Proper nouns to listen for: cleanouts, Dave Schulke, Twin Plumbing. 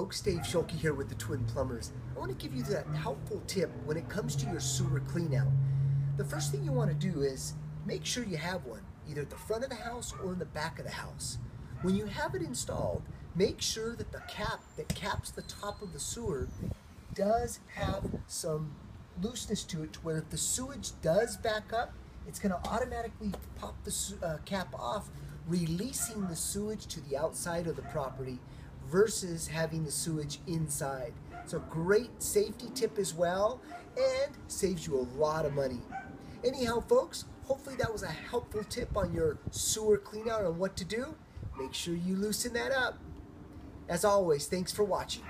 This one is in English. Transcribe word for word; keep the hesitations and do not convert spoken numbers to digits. folks, Dave Schulke here with the Twin Plumbers. I want to give you that helpful tip when it comes to your sewer cleanout. The first thing you want to do is make sure you have one, either at the front of the house or in the back of the house. When you have it installed, make sure that the cap that caps the top of the sewer does have some looseness to it, to where if the sewage does back up, it's going to automatically pop the uh, cap off, releasing the sewage to the outside of the property versus having the sewage inside. It's a great safety tip as well, and saves you a lot of money. Anyhow, folks, hopefully that was a helpful tip on your sewer cleanout and what to do. Make sure you loosen that up. As always, thanks for watching.